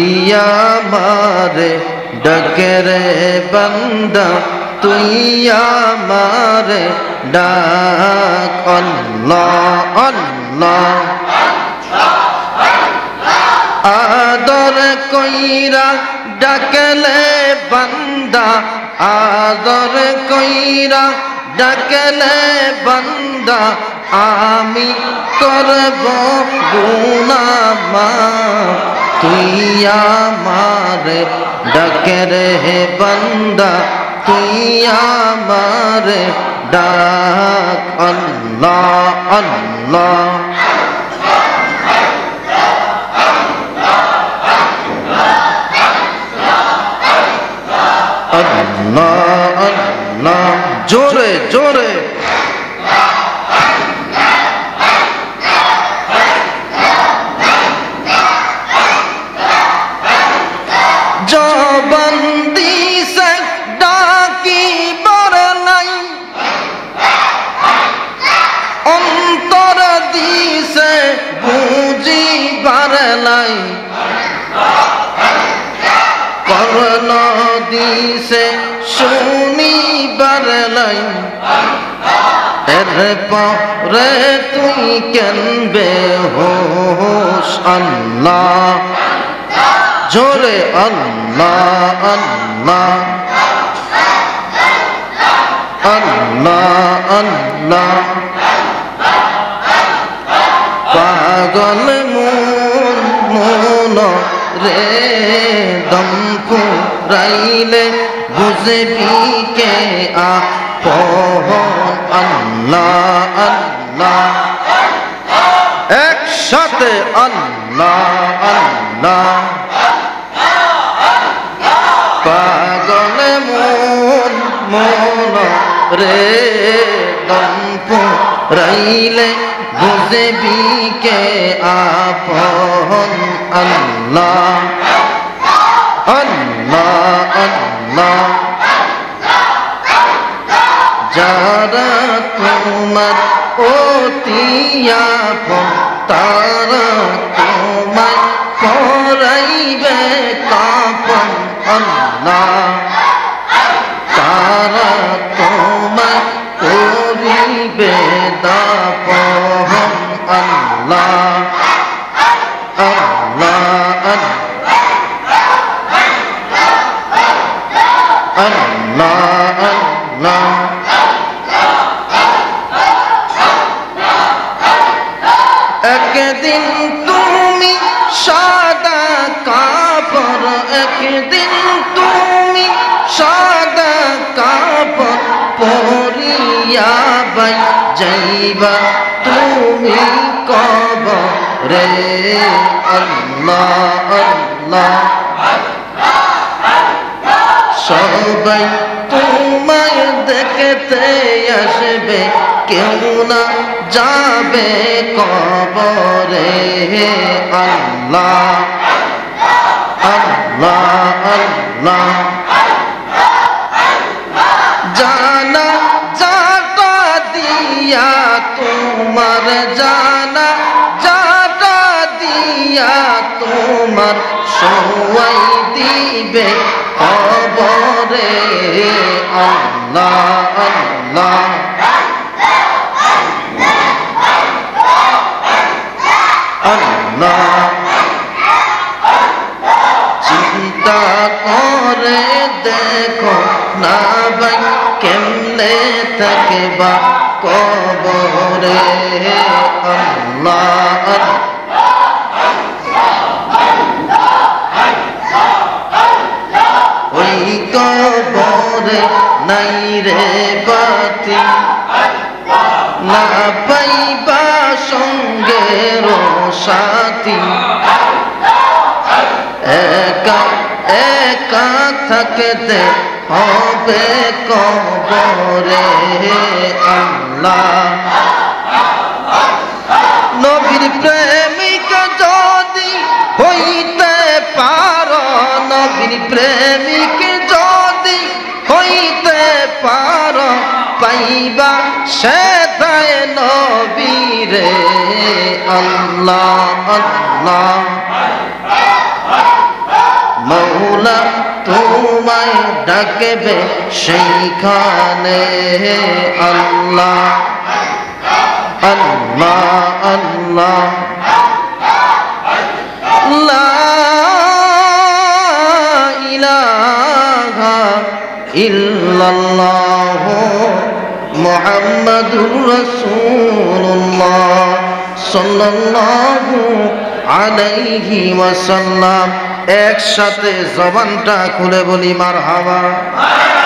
तुइया मारे डकरे बंदा तुइया मारे डाक अल्लाह अल्लाह आदर कोईरा डकले बंदा आदर कोईरा डकले बंदा आमी करबो गुना तुइया मारे डकरे बंदा तुइया मारे डाक अल्लाह अल्लाह। अल्लाह अल्लाह जोरे जोरे। जो बंदी से डाकी बरलाई अंतर दी से पूजी बरलाई परना दी से सुनी बरलाई तेरे पारे तुई कनबे होश अल्लाह जोरे अल्लाह अल्लाह अल्लाह अल्लाह। पागल मोन मोन रे दम पुराइले गुजबी के आ पहुँच अल्लाह अल्लाह एक साथ अल्लाह अल्लाह। पागल मोन मोन रे दम पुराइले गुजबी के आ पहुँच अल्लाह अल्लाह अल्लाह। जारा तुमार ओतिया तारा तुमार पराइबे कापन अल्लाह तारा तुमार पराइबे दापन अल्लाह अल्लाह अल्लाह अल्लाह अल्लाह। एक दिन तुमी सादा कापर एक दिन तुमी सादा कापर पोरिया बन जाइबा तुमी कबरे अल्लाह अल्लाह। सबाई तुम्हारे देखते आसबे क्यों ना जाबे कबरे अल्लाह अल्लाह अल्लाह। जाना जाता दिया तुम्हार जाना जाता दिया तुम्हार सोई दीबे कबरे अल्लाह अल्लाह। अल्लाह चिंता करे देखो ना भाई केमने थकबा कबरे अल्लाह अल्लाह। कबरे नहीं रे बाती ना पाइबा संगे रो साथी एका एका थकते होबे कबरे अल्लाह। नबीर प्रेमिक जदि हईते पारो नबीर प्रेमिक पाइबा शैताए नबी रे अल्लाह अल्लाह ভোলা তোমায় ডাকবে সেইখানে আল্লাহ আল্লাহ আল্লাহ লা ইলাহা ইল্লাল্লাহ মুহাম্মাদুর রাসূলুল্লাহ সাল্লাল্লাহু আলাইহি ওয়াসাল্লাম। एक साथे जबान खुले बोली मारहाबा।